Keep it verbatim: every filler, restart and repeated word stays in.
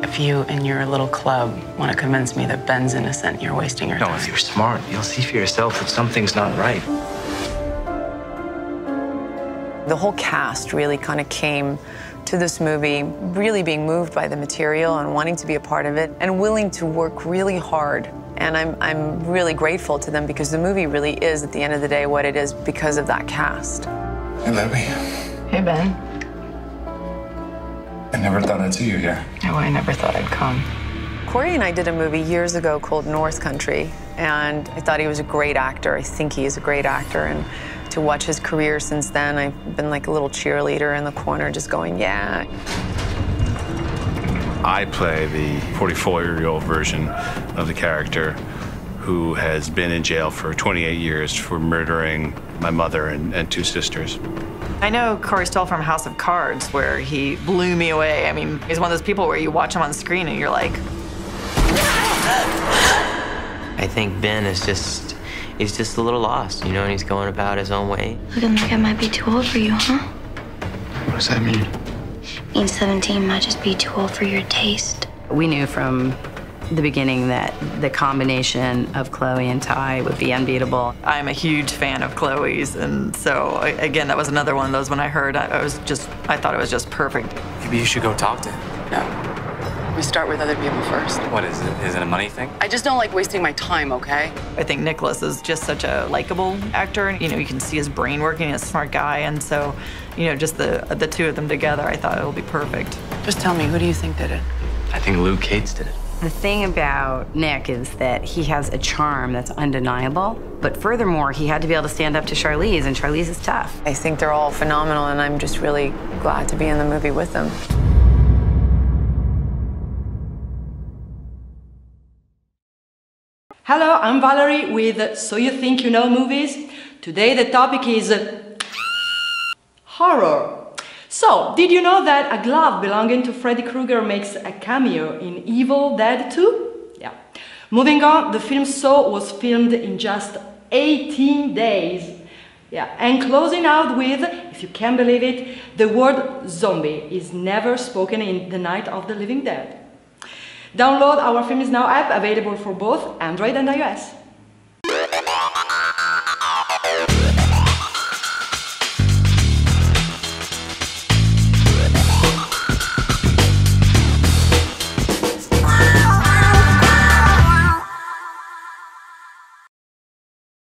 If you and your little club want to convince me that Ben's innocent, you're wasting your time. No, if you're smart, you'll see for yourself that something's not right. The whole cast really kind of came to this movie really being moved by the material and wanting to be a part of it and willing to work really hard. And I'm, I'm really grateful to them because the movie really is, at the end of the day, what it is because of that cast. Hey, Libby. Hey, Ben. I never thought I'd see you here. No, I never thought I'd come. Corey and I did a movie years ago called North Country, and I thought he was a great actor. I think he is a great actor. And to watch his career since then, I've been like a little cheerleader in the corner just going, yeah. I play the forty-four-year-old version of the character who has been in jail for twenty-eight years for murdering my mother and, and two sisters. I know Corey Stoll from House of Cards, where he blew me away. I mean, he's one of those people where you watch him on screen and you're like... I think Ben is just... he's just a little lost, you know, and he's going about his own way. Looking like I might be too old for you, huh? What does that mean? It means seventeen might just be too old for your taste. We knew from the beginning that the combination of Chloe and Ty would be unbeatable. I'm a huge fan of Chloe's, and so, again, that was another one of those when I heard, I, I was just, I thought it was just perfect. Maybe you should go talk to him. No. We start with other people first. What is it? Is it a money thing? I just don't like wasting my time, okay? I think Nicholas is just such a likable actor, and, you know, you can see his brain working, he's a smart guy, and so, you know, just the, the two of them together, I thought it would be perfect. Just tell me, who do you think did it? I think Luke Cates did it. The thing about Nick is that he has a charm that's undeniable, but furthermore, he had to be able to stand up to Charlize, and Charlize is tough. I think they're all phenomenal, and I'm just really glad to be in the movie with them. Hello, I'm Valerie with So You Think You Know Movies. Today the topic is horror. So, did you know that a glove belonging to Freddy Krueger makes a cameo in Evil Dead two? Yeah. Moving on, the film Saw was filmed in just eighteen days. Yeah, and closing out with, if you can believe it, the word zombie is never spoken in The Night of the Living Dead. Download our Films Now app, available for both Android and iOS.